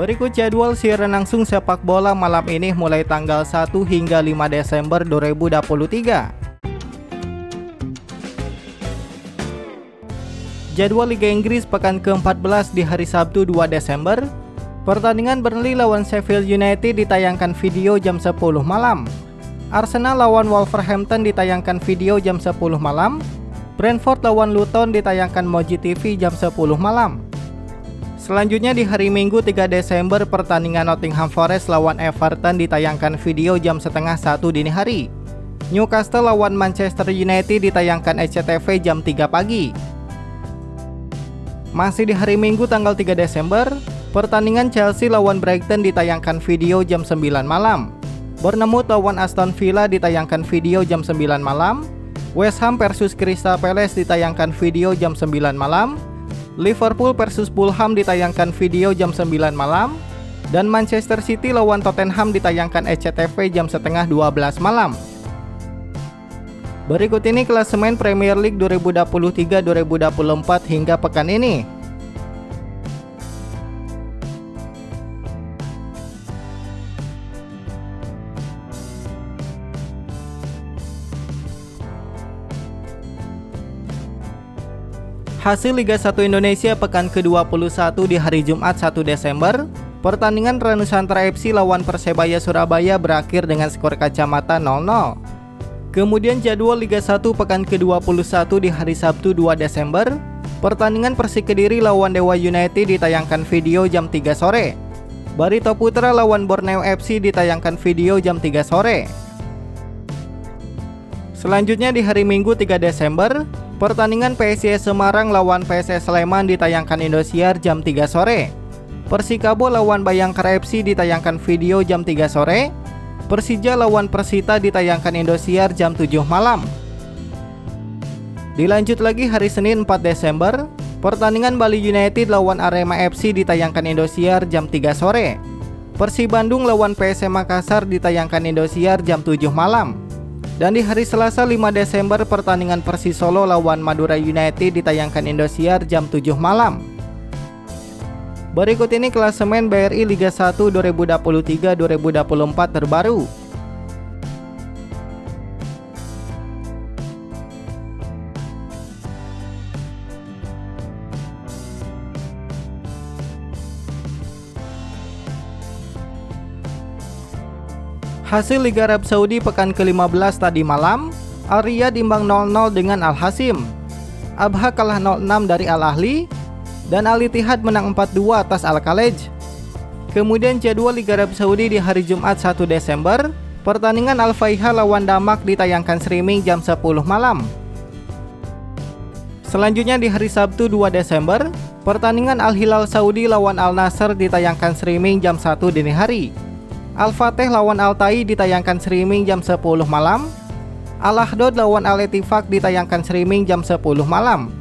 Berikut jadwal siaran langsung sepak bola malam ini mulai tanggal 1 hingga 5 Desember 2023. Jadwal Liga Inggris pekan ke-14 di hari Sabtu 2 Desember. Pertandingan Burnley lawan Sheffield United ditayangkan video jam 10 malam. Arsenal lawan Wolverhampton ditayangkan video jam 10 malam. Brentford lawan Luton ditayangkan Moji TV jam 10 malam. Selanjutnya di hari Minggu 3 Desember pertandingan Nottingham Forest lawan Everton ditayangkan video jam 12:30 dini hari. Newcastle lawan Manchester United ditayangkan SCTV jam 3 pagi. Masih di hari Minggu tanggal 3 Desember, pertandingan Chelsea lawan Brighton ditayangkan video jam 9 malam. Bournemouth lawan Aston Villa ditayangkan video jam 9 malam. West Ham versus Crystal Palace ditayangkan video jam 9 malam. Liverpool versus Fulham ditayangkan video jam 9 malam, dan Manchester City lawan Tottenham ditayangkan SCTV jam 11:30 malam. Berikut ini klasemen Premier League 2023-2024 hingga pekan ini. Hasil Liga 1 Indonesia pekan ke-21 di hari Jumat 1 Desember, pertandingan RANS Nusantara FC lawan Persebaya Surabaya berakhir dengan skor kacamata 0-0. Kemudian jadwal Liga 1 pekan ke-21 di hari Sabtu 2 Desember, pertandingan Persik Kediri lawan Dewa United ditayangkan video jam 3 sore. Barito Putera lawan Borneo FC ditayangkan video jam 3 sore. Selanjutnya di hari Minggu 3 Desember, pertandingan PSIS Semarang lawan PSS Sleman ditayangkan Indosiar jam 3 sore. Persikabo lawan Bayangkara FC ditayangkan video jam 3 sore. Persija lawan Persita ditayangkan Indosiar jam 7 malam. Dilanjut lagi hari Senin 4 Desember, pertandingan Bali United lawan Arema FC ditayangkan Indosiar jam 3 sore. Persib Bandung lawan PSM Makassar ditayangkan Indosiar jam 7 malam. Dan di hari Selasa 5 Desember pertandingan Persis Solo lawan Madura United ditayangkan Indosiar jam 7 malam. Berikut ini klasemen BRI Liga 1 2023-2024 terbaru. Hasil Liga Arab Saudi pekan ke-15 tadi malam, Al Riyadh imbang 0-0 dengan Al Hasim. Abha kalah 0-6 dari Al Ahli, dan Al Ittihad menang 4-2 atas Al Khaleej. Kemudian jadwal Liga Arab Saudi di hari Jumat 1 Desember, pertandingan Al Fayha lawan Damak ditayangkan streaming jam 10 malam. Selanjutnya di hari Sabtu 2 Desember, pertandingan Al Hilal Saudi lawan Al Nasr ditayangkan streaming jam 1 dini hari. Al-Fateh lawan Al-Tai ditayangkan streaming jam 10 malam. Al Ahdod lawan Al-Ettifaq ditayangkan streaming jam 10 malam.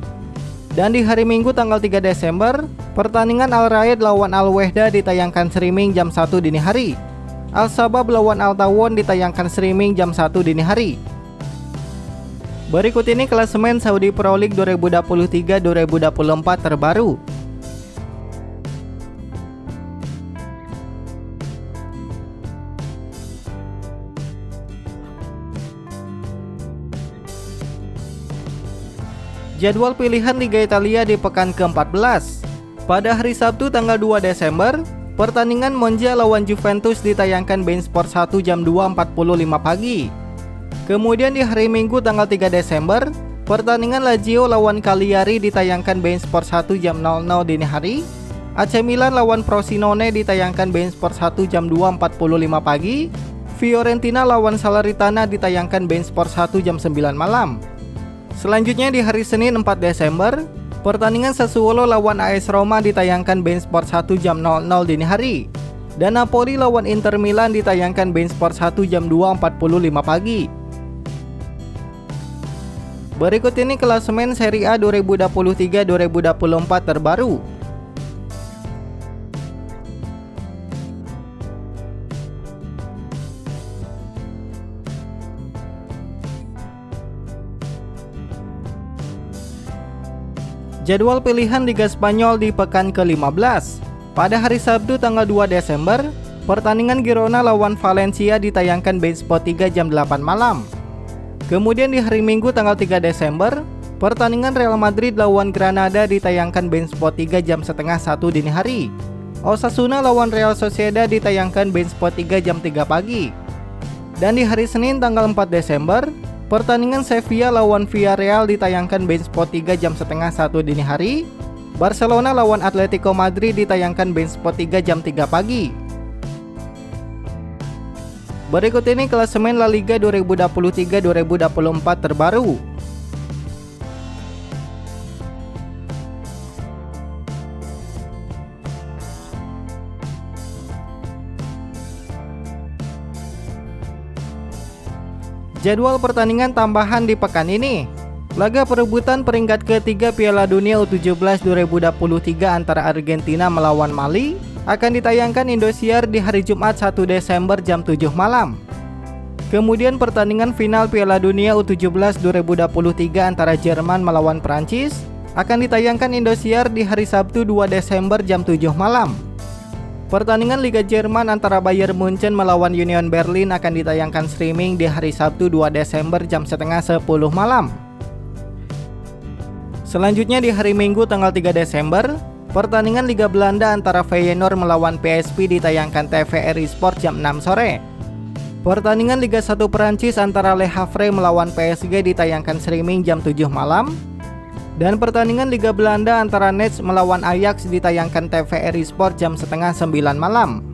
Dan di hari Minggu tanggal 3 Desember, pertandingan Al Riyadh lawan Al Wehda ditayangkan streaming jam 1 dini hari. Al Sabab lawan Al Tawon ditayangkan streaming jam 1 dini hari. Berikut ini klasemen Saudi Pro League 2023-2024 terbaru. Jadwal pilihan Liga Italia di pekan ke-14. Pada hari Sabtu tanggal 2 Desember, pertandingan Monza lawan Juventus ditayangkan Bein Sports 1 jam 2.45 pagi. Kemudian di hari Minggu tanggal 3 Desember, pertandingan Lazio lawan Cagliari ditayangkan Bein Sports 1 jam 00 dini hari. AC Milan lawan Frosinone ditayangkan Bein Sports 1 jam 2.45 pagi. Fiorentina lawan Salernitana ditayangkan Bein Sports 1 jam 9 malam. Selanjutnya di hari Senin 4 Desember, pertandingan Sassuolo lawan AS Roma ditayangkan Bein Sports 1 jam 00 dini hari. Dan Napoli lawan Inter Milan ditayangkan Bein Sports 1 jam 2.45 pagi. Berikut ini klasemen Serie A 2023-2024 terbaru. Jadwal pilihan Liga Spanyol di pekan ke-15. Pada hari Sabtu tanggal 2 Desember, pertandingan Girona lawan Valencia ditayangkan Bein Sports 3 jam 8 malam. Kemudian di hari Minggu tanggal 3 Desember, pertandingan Real Madrid lawan Granada ditayangkan Bein Sports 3 jam setengah 1 dini hari. Osasuna lawan Real Sociedad ditayangkan Bein Sports 3 jam 3 pagi. Dan di hari Senin tanggal 4 Desember, pertandingan Sevilla lawan Villarreal ditayangkan Bein Sports 3 jam setengah 1 dini hari. Barcelona lawan Atletico Madrid ditayangkan Bein Sports 3 jam 3 pagi. Berikut ini klasemen La Liga 2023-2024 terbaru. Jadwal pertandingan tambahan di pekan ini. Laga perebutan peringkat ketiga Piala Dunia U17 2023 antara Argentina melawan Mali akan ditayangkan Indosiar di hari Jumat 1 Desember jam 7 malam. Kemudian pertandingan final Piala Dunia U17 2023 antara Jerman melawan Prancis akan ditayangkan Indosiar di hari Sabtu 2 Desember jam 7 malam. Pertandingan Liga Jerman antara Bayern München melawan Union Berlin akan ditayangkan streaming di hari Sabtu 2 Desember jam setengah 10 malam. Selanjutnya di hari Minggu tanggal 3 Desember, pertandingan Liga Belanda antara Feyenoord melawan PSV ditayangkan TVRI Sports jam 6 sore. Pertandingan Liga 1 Perancis antara Le Havre melawan PSG ditayangkan streaming jam 7 malam. Dan pertandingan Liga Belanda antara Nets melawan Ajax ditayangkan TVRI Sports jam setengah 9 malam.